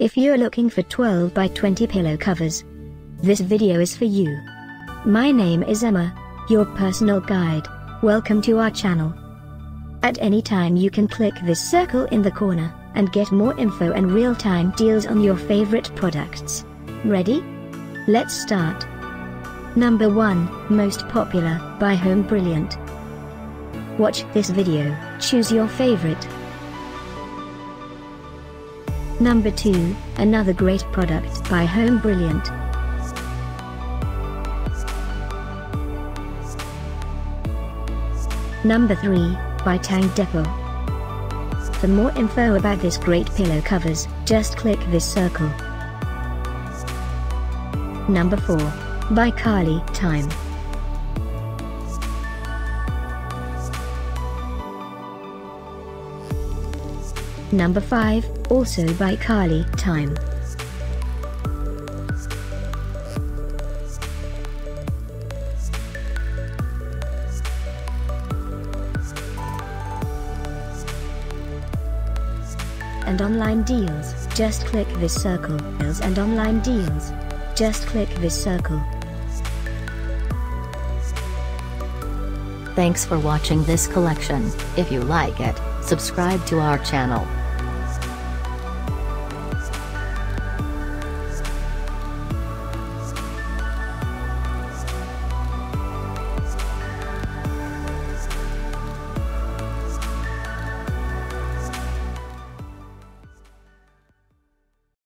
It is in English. If you're looking for 12 by 20 pillow covers, this video is for you. My name is Emma, your personal guide. Welcome to our channel. At any time you can click this circle in the corner, and get more info and real-time deals on your favorite products. Ready? Let's start. Number 1, Most Popular, by Home Brilliant. Watch this video, choose your favorite. Number 2, another great product by Home Brilliant. Number 3, by Tang Depot. For more info about this great pillow covers, just click this circle. Number 4, by CaliTime. Number 5, also by CaliTime. And online deals, just click this circle. And online deals, just click this circle. Thanks for watching this collection. If you like it, subscribe to our channel.